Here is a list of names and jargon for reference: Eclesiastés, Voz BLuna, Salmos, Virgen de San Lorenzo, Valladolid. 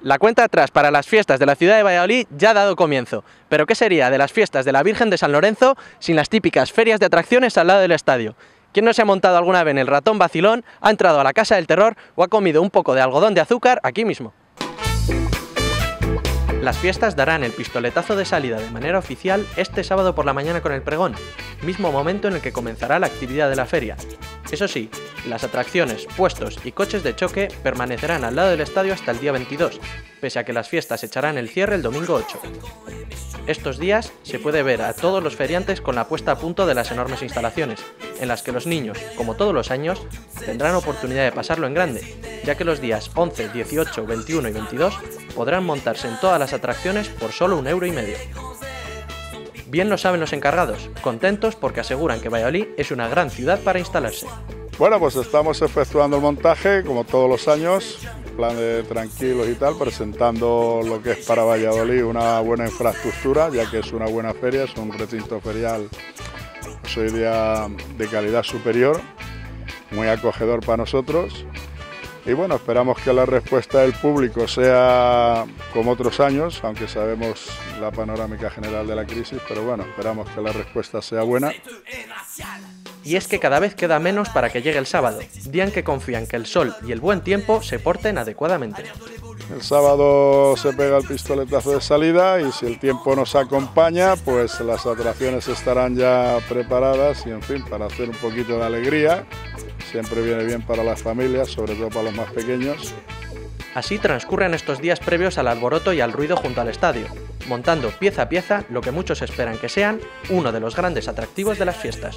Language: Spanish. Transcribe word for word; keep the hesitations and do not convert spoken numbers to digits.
La cuenta atrás para las fiestas de la ciudad de Valladolid ya ha dado comienzo, pero ¿qué sería de las fiestas de la Virgen de San Lorenzo sin las típicas ferias de atracciones al lado del estadio? ¿Quién no se ha montado alguna vez en el ratón vacilón, ha entrado a la Casa del Terror o ha comido un poco de algodón de azúcar aquí mismo? Las fiestas darán el pistoletazo de salida de manera oficial este sábado por la mañana con el pregón, mismo momento en el que comenzará la actividad de la feria. Eso sí, las atracciones, puestos y coches de choque permanecerán al lado del estadio hasta el día veintidós, pese a que las fiestas echarán el cierre el domingo ocho. Estos días se puede ver a todos los feriantes con la puesta a punto de las enormes instalaciones, en las que los niños, como todos los años, tendrán oportunidad de pasarlo en grande, ya que los días once, dieciocho, veintiuno y veintidós podrán montarse en todas las atracciones por solo un euro y medio. Bien lo saben los encargados, contentos porque aseguran que Valladolid es una gran ciudad para instalarse. Bueno, pues estamos efectuando el montaje, como todos los años, plan de tranquilos y tal, presentando lo que es para Valladolid una buena infraestructura, ya que es una buena feria, es un recinto ferial, soy de, de calidad superior, muy acogedor para nosotros. Y bueno, esperamos que la respuesta del público sea como otros años, aunque sabemos la panorámica general de la crisis, pero bueno, esperamos que la respuesta sea buena. Y es que cada vez queda menos para que llegue el sábado, día en que confían que el sol y el buen tiempo se porten adecuadamente. El sábado se pega el pistoletazo de salida y si el tiempo nos acompaña, pues las atracciones estarán ya preparadas y en fin, para hacer un poquito de alegría. Siempre viene bien para las familias, sobre todo para los más pequeños. Así transcurren estos días previos al alboroto y al ruido junto al estadio, montando pieza a pieza lo que muchos esperan que sean uno de los grandes atractivos de las fiestas.